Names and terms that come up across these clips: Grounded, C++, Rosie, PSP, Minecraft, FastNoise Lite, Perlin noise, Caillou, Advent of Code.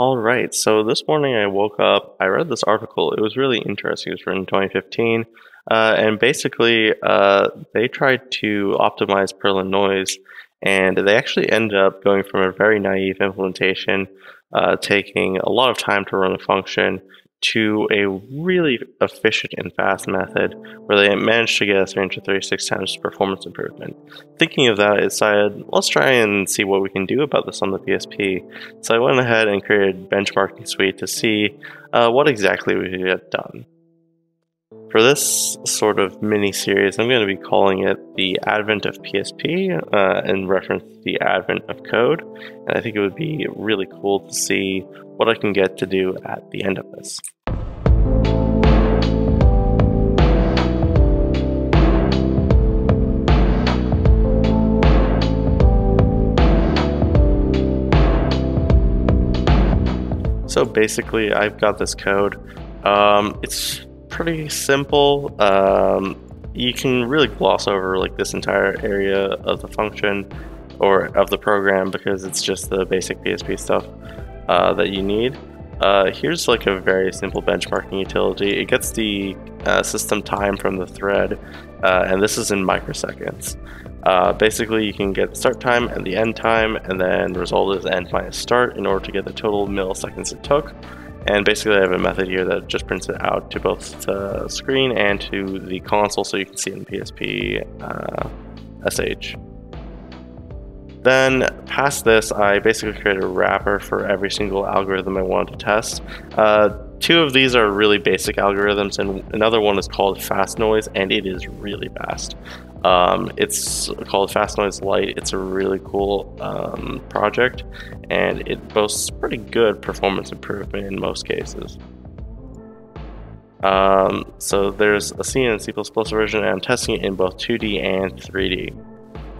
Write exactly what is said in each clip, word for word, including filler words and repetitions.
All right, so this morning I woke up, I read this article. It was really interesting. It was written in twenty fifteen, uh, and basically uh, they tried to optimize Perlin noise, and they actually ended up going from a very naive implementation, uh, taking a lot of time to run a function, to a really efficient and fast method where they managed to get a three hundred thirty-six times performance improvement. Thinking of that, I decided, let's try and see what we can do about this on the P S P. So I went ahead and created a benchmarking suite to see uh, what exactly we could get done. For this sort of mini-series, I'm going to be calling it the Advent of P S P, uh, in reference to the Advent of Code, and I think it would be really cool to see what I can get to do at the end of this. So basically, I've got this code. Um, it's pretty simple. Um, you can really gloss over like this entire area of the function or of the program because it's just the basic P S P stuff uh, that you need. Uh, here's like a very simple benchmarking utility. It gets the uh, system time from the thread, uh, and this is in microseconds. Uh, basically, you can get the start time and the end time, and then the result is end minus start in order to get the total milliseconds it took. And basically I have a method here that just prints it out to both the screen and to the console so you can see it in P S P uh, S H. Then past this, I basically created a wrapper for every single algorithm I wanted to test. Uh, two of these are really basic algorithms, and another one is called FastNoise, and it is really fast. Um, it's called FastNoise Lite. It's a really cool um, project, and it boasts pretty good performance improvement in most cases. Um, so there's a C and C plus plus version, and I'm testing it in both two D and three D.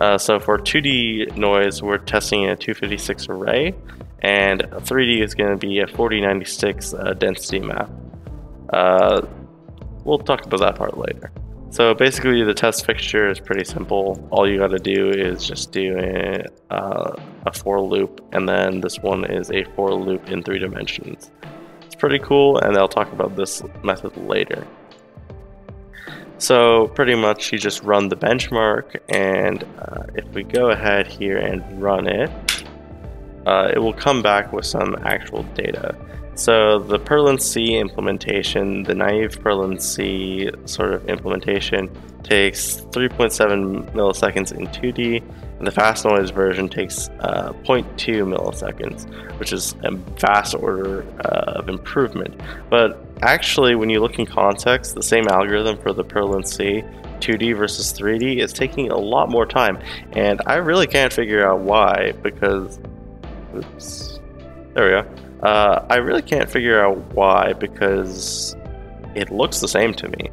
Uh, so for two D noise, we're testing a two fifty-six array, and three D is going to be a forty ninety-six uh, density map. Uh, we'll talk about that part later. So basically the test fixture is pretty simple. All you gotta do is just do a, uh, a for loop, and then this one is a for loop in three dimensions. It's pretty cool, and I'll talk about this method later. So pretty much you just run the benchmark, and uh, if we go ahead here and run it, uh, it will come back with some actual data. So the Perlin C implementation, the naive Perlin C sort of implementation, takes three point seven milliseconds in two D, and the FastNoise version takes uh, zero point two milliseconds, which is a vast order uh, of improvement. But actually, when you look in context, the same algorithm for the Perlin C two D versus three D is taking a lot more time, and I really can't figure out why, because, oops, there we go. Uh, I really can't figure out why, because it looks the same to me.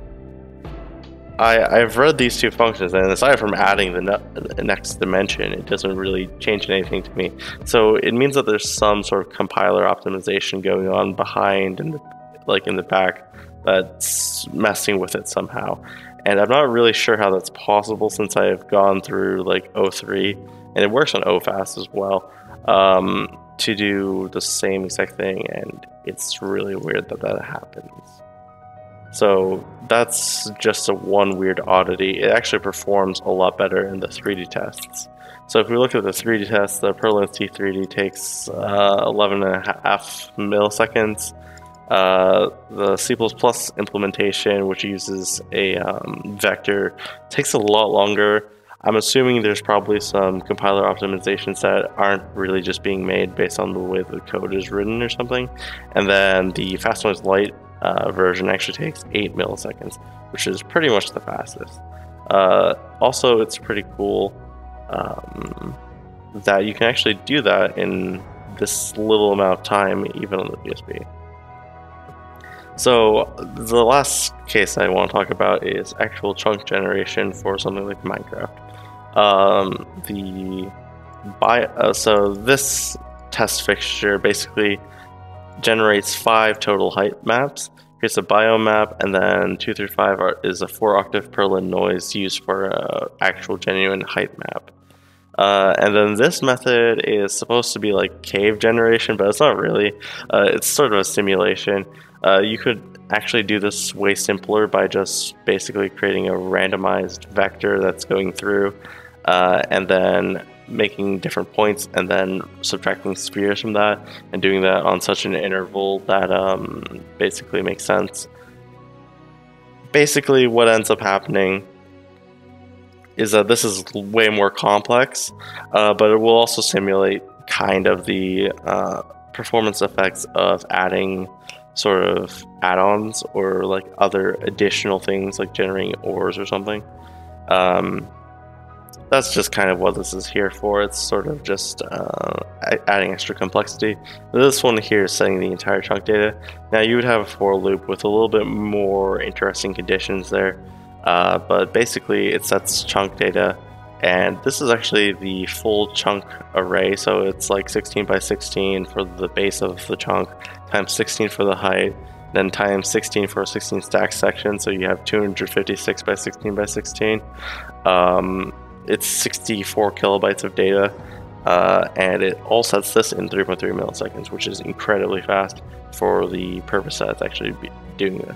I, I've read these two functions, and aside from adding the, ne the next dimension, it doesn't really change anything to me. So it means that there's some sort of compiler optimization going on behind, and like in the back, that's messing with it somehow. And I'm not really sure how that's possible since I've gone through like O three, and it works on O fast as well. Um, to do the same exact thing, and it's really weird that that happens. So that's just a one weird oddity. It actually performs a lot better in the three D tests. So if we look at the three D test, the Perlin C three D takes uh, eleven and a half milliseconds. Uh, the C plus plus implementation, which uses a um, vector, takes a lot longer. I'm assuming there's probably some compiler optimizations that aren't really just being made based on the way the code is written or something. And then the FastNoise Lite uh, version actually takes eight milliseconds, which is pretty much the fastest. Uh, also, it's pretty cool um, that you can actually do that in this little amount of time, even on the P S P. So the last case I want to talk about is actual chunk generation for something like Minecraft. Um, the bi uh, so this test fixture basically generates five total height maps. Here's a biome map, and then two through five are, is a four octave Perlin noise used for uh, actual genuine height map. Uh, and then this method is supposed to be like cave generation, but it's not really. Uh, it's sort of a simulation. Uh, you could actually do this way simpler by just basically creating a randomized vector that's going through uh, and then making different points and then subtracting spheres from that and doing that on such an interval that um, basically makes sense. Basically what ends up happening is that this is way more complex, uh, but it will also simulate kind of the uh, performance effects of adding sort of add-ons or like other additional things like generating ores or something. Um, that's just kind of what this is here for. It's sort of just uh, adding extra complexity. This one here is setting the entire chunk data. Now you would have a for loop with a little bit more interesting conditions there. Uh, but basically it sets chunk data, and this is actually the full chunk array, so it's like sixteen by sixteen for the base of the chunk, times sixteen for the height, then times sixteen for a sixteen stack section, so you have two hundred fifty-six by sixteen by sixteen. Um, it's sixty-four kilobytes of data, uh, and it all sets this in three point three milliseconds, which is incredibly fast for the purpose that it's actually doing this.